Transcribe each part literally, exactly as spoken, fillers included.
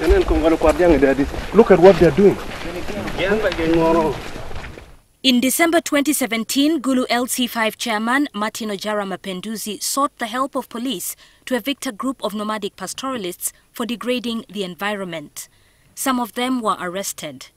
Look at what they are doing. In December twenty seventeen, Gulu L C five chairman Martino Jaramapenduzi sought the help of police to evict a group of nomadic pastoralists for degrading the environment. Some of them were arrested.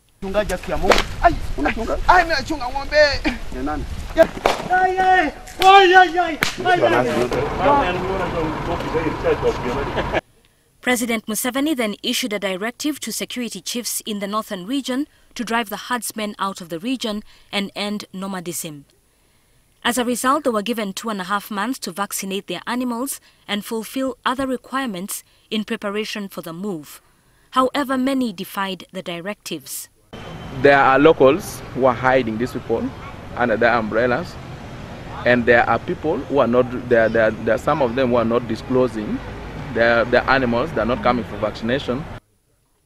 President Museveni then issued a directive to security chiefs in the northern region to drive the herdsmen out of the region and end nomadism. As a result, they were given two and a half months to vaccinate their animals and fulfill other requirements in preparation for the move. However, many defied the directives. There are locals who are hiding these people under their umbrellas, and there are people who are not, there, there, there are some of them who are not disclosing their, their animals, they are not coming for vaccination.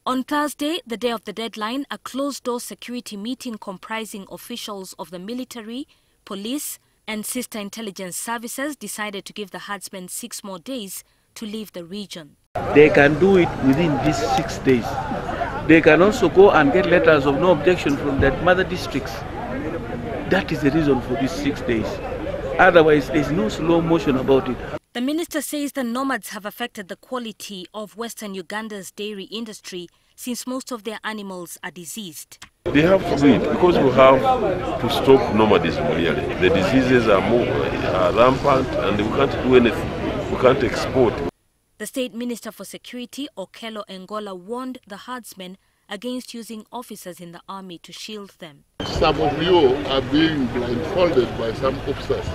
On Thursday, the day of the deadline, a closed-door security meeting comprising officials of the military, police and sister intelligence services decided to give the herdsmen six more days to leave the region. They can do it within these six days. They can also go and get letters of no objection from their mother districts. That is the reason for these six days. Otherwise, there's no slow motion about it. The minister says the nomads have affected the quality of Western Uganda's dairy industry since most of their animals are diseased. They have to do it because you have to stop nomadism really. The diseases are, more, are rampant and we can't do anything. We can't export. The State Minister for Security, Okello Engola, warned the herdsmen against using officers in the army to shield them. Some of you are being blindfolded by some officers.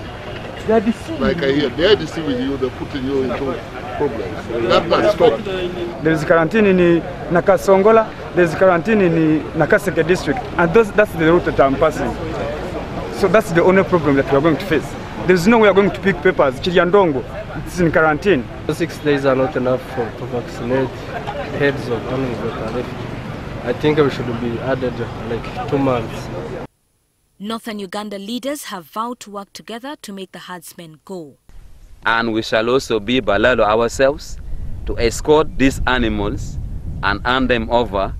They are deceiving. Like I hear, they are deceiving you, they are putting you into problems. That must stop. There is quarantine in Nakasongola, there is quarantine in Nakaseke district, and those, that's the route that I am passing. So that's the only problem that we are going to face. There is no way we are going to pick papers. Chidiandongo, it's in quarantine. Six days are not enough for, to vaccinate heads of animals that are left. I think we should be added like two months. Northern Uganda leaders have vowed to work together to make the herdsmen go. And we shall also be Balalo ourselves to escort these animals and hand them over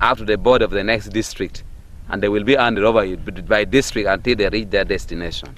up to the border of the next district. And they will be handed over by district until they reach their destination.